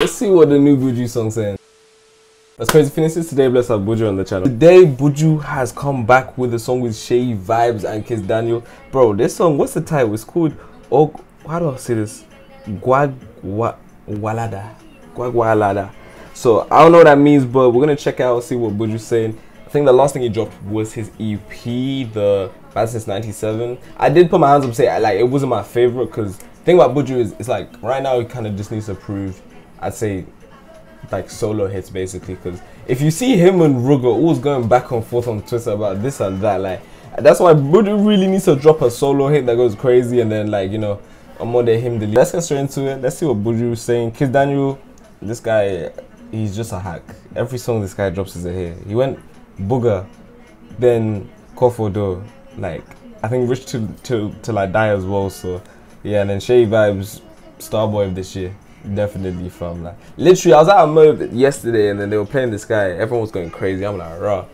Let's see what the new Buju song says. That's crazy finishes today. Bless have Buju on the channel. Today Buju has come back with a song with Seyi Vibez and Kizz Daniel. Bro, this song, what's the title? It's called, oh, how do I say this? Gwagwalada. So I don't know what that means, but we're gonna check out, see what Buju's saying. I think the last thing he dropped was his EP, the Bad Since '97. I did put my hands up and say like it wasn't my favorite, because the thing about Buju is it's like right now he kind of just needs to prove, I'd say, like solo hits basically. Because if you see him and Ruger always going back and forth on Twitter about this and that, like that's why Buju really needs to drop a solo hit that goes crazy, and then like, you know, I'm on the him delete. Let's get straight into it. Let's see what Buju is saying. Kizz Daniel, this guy, he's just a hack. Every song this guy drops is a hit. He went Booger, then Kofodo, like I think Rich till I Die as well. So yeah, and then Seyi Vibez, Starboy of this year, definitely from like literally. I was out of mode yesterday, and then they were playing this guy. Everyone was going crazy. I'm like, raw,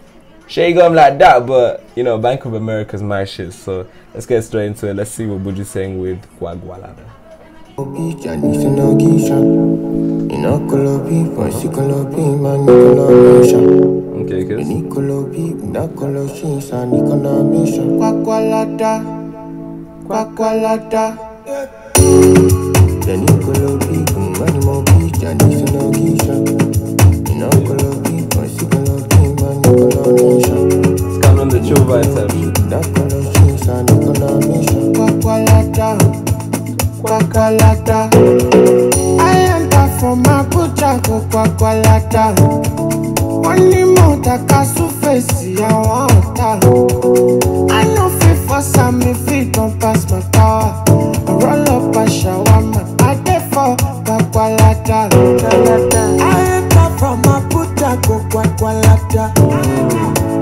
Seyi got him like that. But you know, Bank of America's my shit. So let's get straight into it. Let's see what Buju's saying with Gwagwalada. Okay, good. It's kind of the chill by itself. I enter from my butcher, Gwagwalada. Only mountain castle face, I want to. I know fit for some if it don't pass my power. I roll up a shawarma, I dey for Gwagwalada. I enter from a puta go Gwagwalada.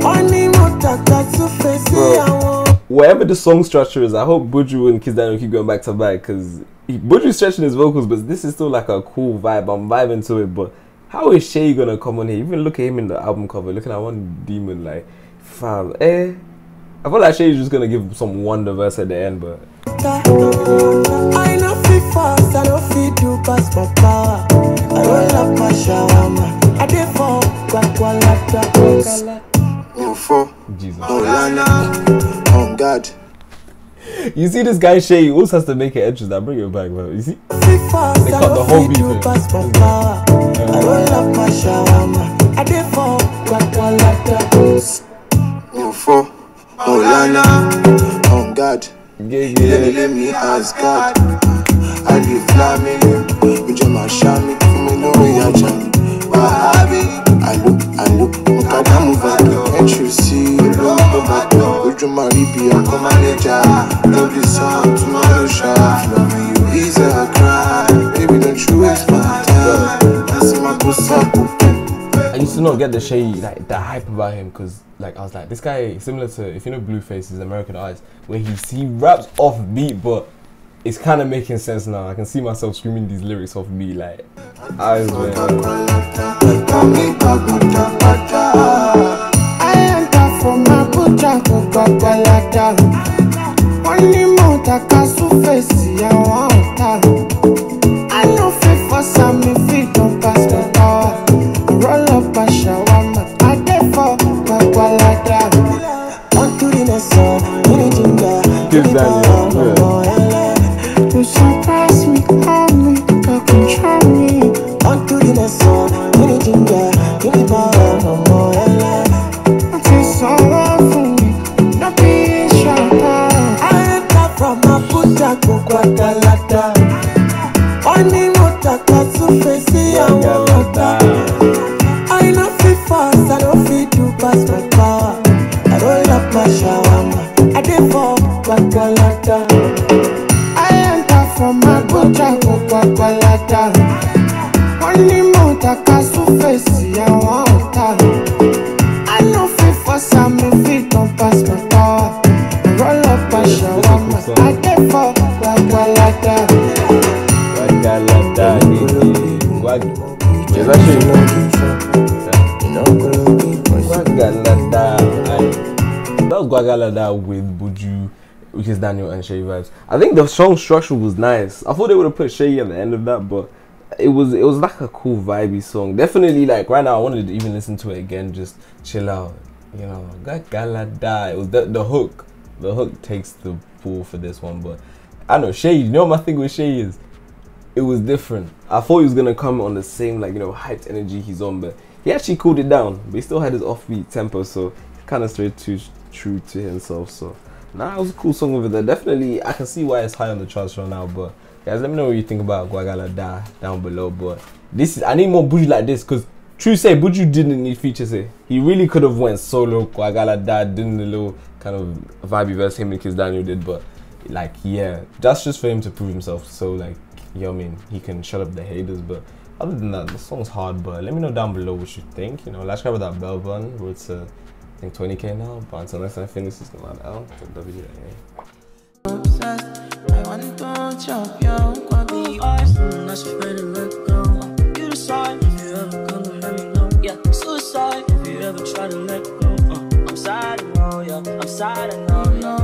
Only mountain castle face, I want. Whatever the song structure is, I hope Buju and Kizz Daniel keep going back to back, because Buju's stretching his vocals, but this is still like a cool vibe. I'm vibing to it, but. How is Seyi gonna come on here? Even look at him in the album cover, looking at one demon like, fam, eh? I feel like Seyi's just gonna give some wonder verse at the end, but. I know fit fast, I know fit do pass my power. I roll up my shawarma, I dey for Gwagwalada. Jesus. Oh God. You see this guy Seyi also has to make an entrance. I bring it back, bro. You see? They cut the whole beat. I roll up my shawarma, I dey for Gwagwalada. No for, oh Lana, oh God. Let me ask God. I be flaming, with my shami, me no reaction. I look, I move on. Can't you see? Look over, with my baby, I come and enjoy. Love this song to my shop. Love you is a crime, baby. Don't you waste my time. I used to not get the Seyi, like the hype about him, because like I was like, this guy similar to, if you know Blueface, his American Eyes, where he raps off beat, but it's kind of making sense now. I can see myself screaming these lyrics off beat, like I Gwagwalada with Buju, which is Daniel and Seyi Vibez. I think the song structure was nice. I thought they would have put Seyi at the end of that, but it was like a cool vibey song. Definitely, like right now, I wanted to even listen to it again, just chill out. You know, Gwagwalada. It was the hook. The hook takes the fall for this one, but I know Seyi. You know my thing with Seyi is, it was different. I thought he was gonna come on the same, like, you know, hyped energy he's on, but he actually cooled it down. But he still had his offbeat tempo, so kind of straight to true to himself. So nah, it was a cool song over there. Definitely, I can see why it's high on the charts right now. But guys, let me know what you think about Gwagwalada down below. But this is, I need more Buju like this, because true say Buju didn't need features here. He really could have went solo. Gwagwalada did the little kind of vibey verse him and Kizz Daniel did, but like, yeah, that's just for him to prove himself. So like, you know what I mean, he can shut up the haters. But other than that, the song's hard. But let me know down below what you think. You know, let's grab that bell button. We're to, I think, 20K now. But until next time, I finish this one out. Suicide if you ever try to let go. I'm sad, I know, yeah. I'm sad, I know, yeah.